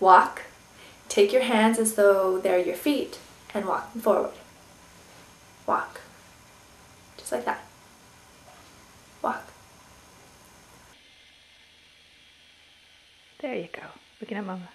Walk. Take your hands as though they're your feet and walk them forward. Walk. Just like that. Walk. There you go. Look at Mama.